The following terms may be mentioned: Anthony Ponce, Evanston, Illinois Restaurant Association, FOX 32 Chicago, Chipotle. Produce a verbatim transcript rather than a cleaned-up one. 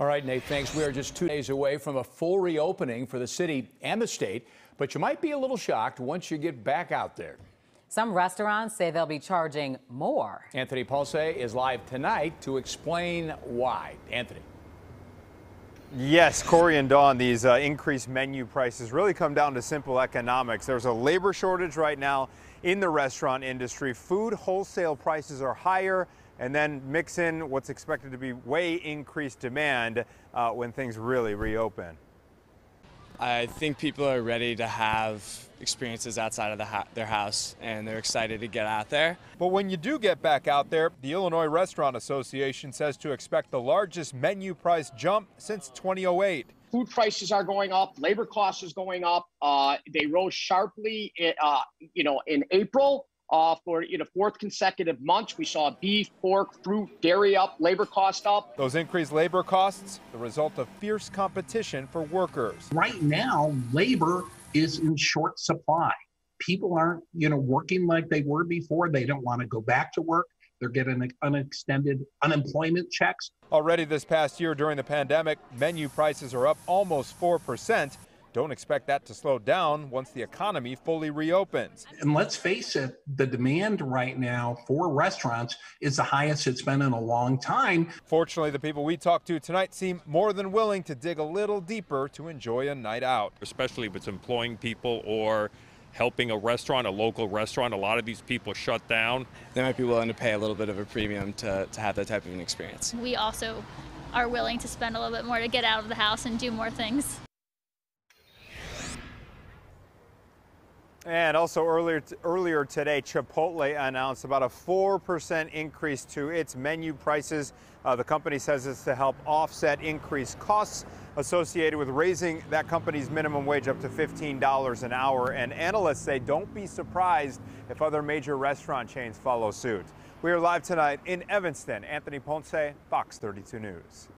All right, Nate, thanks. We are just two days away from a full reopening for the city and the state, but you might be a little shocked once you get back out there. Some restaurants say they'll be charging more. Anthony Ponce is live tonight to explain why. Anthony. Yes, Corey and Dawn, these uh, increased menu prices really come down to simple economics. There's a labor shortage right now in the restaurant industry. Food wholesale prices are higher, and then mix in what's expected to be way increased demand uh, when things really reopen. I think people are ready to have experiences outside of the ho their house, and they're excited to get out there. But when you do get back out there, the Illinois Restaurant Association says to expect the largest menu price jump since two thousand eight. Food prices are going up, labor costs is going up. Uh, they rose sharply, in, uh, you know, in April uh, for you know fourth consecutive month. We saw beef, pork, fruit, dairy up, labor costs up. Those increased labor costs, the result of fierce competition for workers. Right now, labor is in short supply. People aren't, you know, working like they were before. They don't want to go back to work. They're getting unextended unemployment checks. Already this past year during the pandemic, menu prices are up almost four percent. Don't expect that to slow down once the economy fully reopens. And let's face it, the demand right now for restaurants is the highest it's been in a long time. Fortunately, the people we talked to tonight seem more than willing to dig a little deeper to enjoy a night out. Especially if it's employing people or helping a restaurant, a local restaurant. A lot of these people shut down. They might be willing to pay a little bit of a premium to, to have that type of an experience. We also are willing to spend a little bit more to get out of the house and do more things. And also earlier, earlier today, Chipotle announced about a four percent increase to its menu prices. Uh, the company says it's to help offset increased costs associated with raising that company's minimum wage up to fifteen dollars an hour. And analysts say don't be surprised if other major restaurant chains follow suit. We are live tonight in Evanston. Anthony Ponce, Fox thirty-two News.